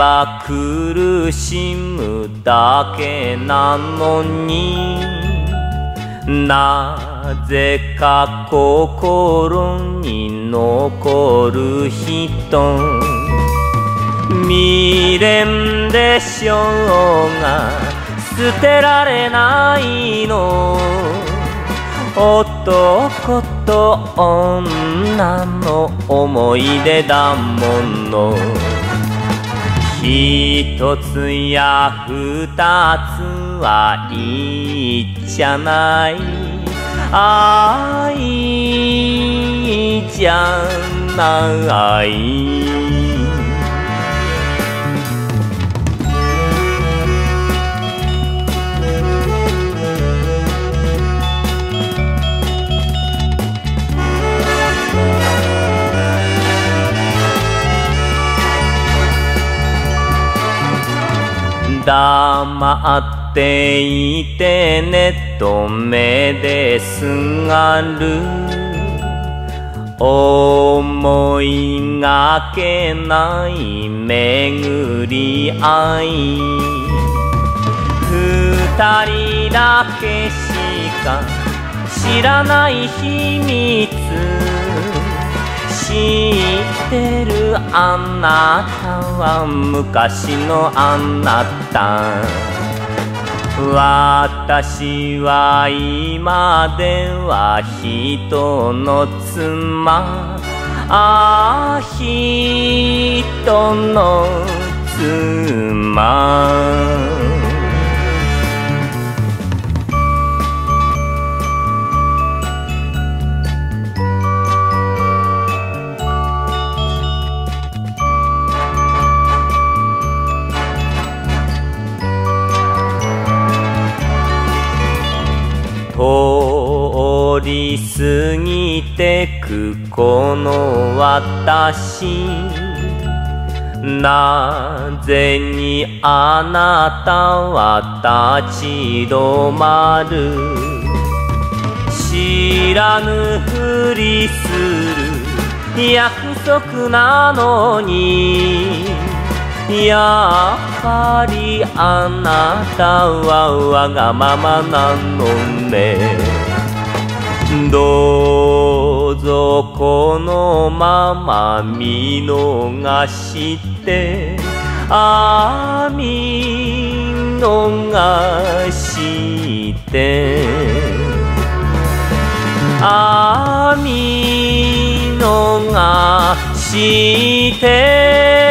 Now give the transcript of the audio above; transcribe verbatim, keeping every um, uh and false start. ば苦しむだけなのに、なぜか心に残る人。未練でしょうが捨てられないの、男と女の思い出だもの。ひとつやふたつはいいじゃない、ああいいじゃない。黙っていてねと目ですがる、思いがけない巡り合い。二人だけしか知らない秘密、知ってるあなたは昔のあなた。私は今では人の妻、ああ人の妻。通り過ぎてくこの私、なぜにあなたは立ち止まる。知らぬふりする約束なのに、やっぱりあなたはわがままなのね。どうぞこのまま見逃して、ああ見逃して、ああ見逃して。